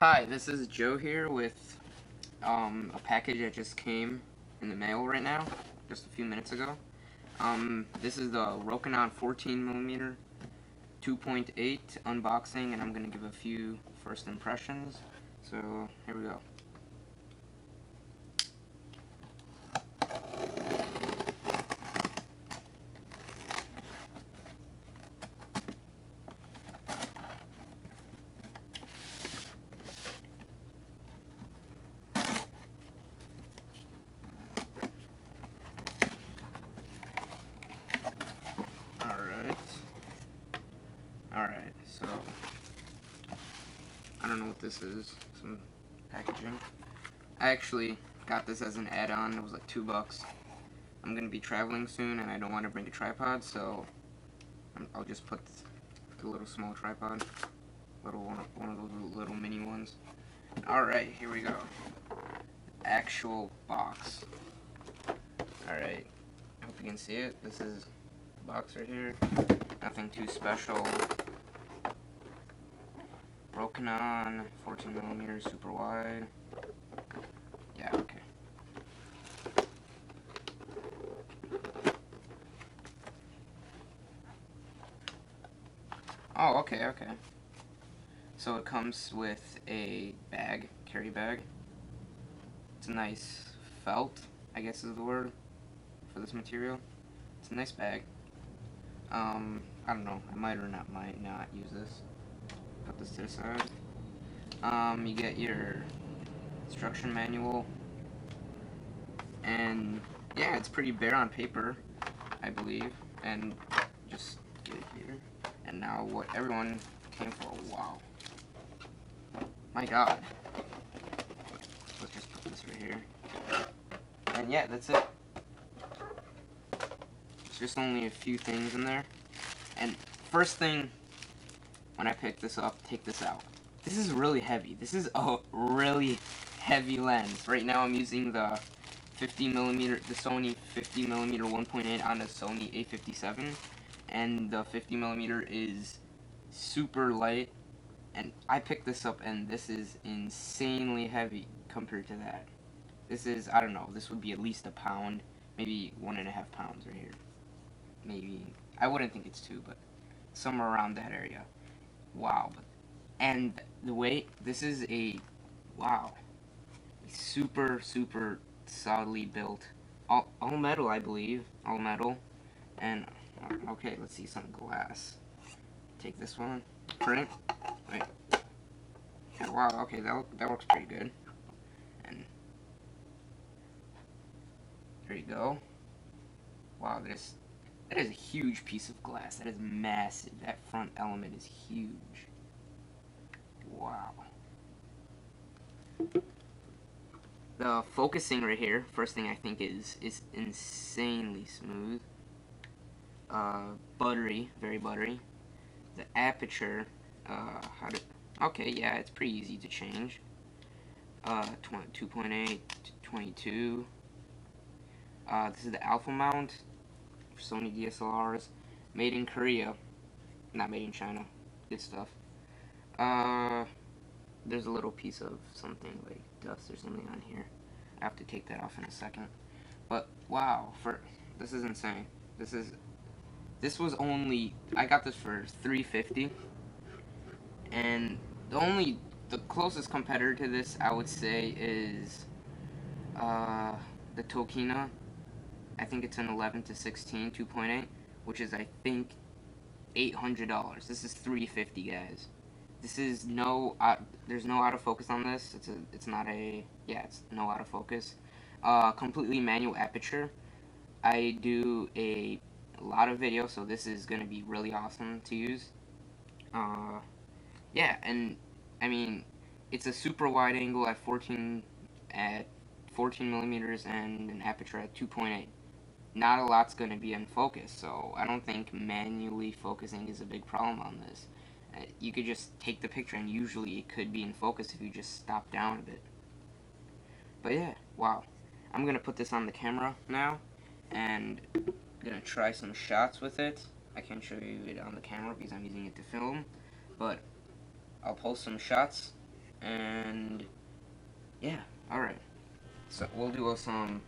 Hi, this is Joe here with a package that just came in the mail right now, just a few minutes ago. This is the Rokinon 14mm 2.8 unboxing, and I'm going to give a few first impressions. So, here we go. Alright, so I don't know what this is, some packaging. I actually got this as an add-on. It was like $2. I'm gonna be traveling soon and I don't want to bring a tripod, so I'll just put a little small tripod, one of those little mini ones. Alright, here we go. Actual box. Alright, I hope you can see it. This is the box right here. Nothing too special. Rokinon 14mm super wide. Yeah, okay. Oh, okay. So it comes with a bag, carry bag. It's a nice felt, I guess is the word for this material. It's a nice bag. I don't know, I might or might not use this. Put this to the side. You get your instruction manual, and yeah, it's pretty bare on paper, I believe. And just get it here. And now what everyone came for. Wow. My God. Let's just put this right here. And yeah, that's it. Just only a few things in there. And first thing, when I pick this up, take this out. This is really heavy. This is a really heavy lens. Right now I'm using the 50mm, the Sony 50mm 1.8 on the Sony A57, and the 50mm is super light. And I picked this up and this is insanely heavy compared to that. This is, I don't know, this would be at least a pound, maybe 1.5 pounds right here. Maybe, I wouldn't think it's 2, but somewhere around that area. Wow. And the weight, this is a, wow, super, super solidly built, all metal, I believe, all metal. And, okay, let's see, some glass. Take this one, print, wait, oh, wow, okay, that works pretty good. And, there you go. Wow, that is a huge piece of glass. That is massive. That front element is huge. Wow. The focusing right here, first thing I think is insanely smooth. Buttery, very buttery. The aperture, okay, yeah, it's pretty easy to change. 2.8, 22. This is the Alpha mount. Sony DSLRs, made in Korea, not made in China. Good stuff. There's a little piece of something like dust or something on here. I have to take that off in a second. But wow, this is insane. This was only, I got this for $350, and the closest competitor to this I would say is the Tokina. I think it's an 11-16 2.8, which is I think $800. This is $350, guys. This is no, there's no out of focus on this. It's no out of focus. Completely manual aperture. I do a lot of video, so this is gonna be really awesome to use. Yeah, and I mean, it's a super wide angle at 14 millimeters and an aperture at 2.8. Not a lot's going to be in focus, so I don't think manually focusing is a big problem on this. You could just take the picture, and usually it could be in focus if you just stop down a bit. But yeah, wow. I'm going to put this on the camera now, and I'm going to try some shots with it. I can't show you it on the camera because I'm using it to film, but I'll post some shots, And yeah, alright. So we'll do some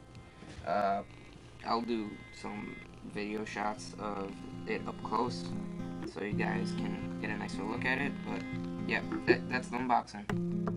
I'll do some video shots of it up close so you guys can get a nicer look at it, but yeah, that's the unboxing.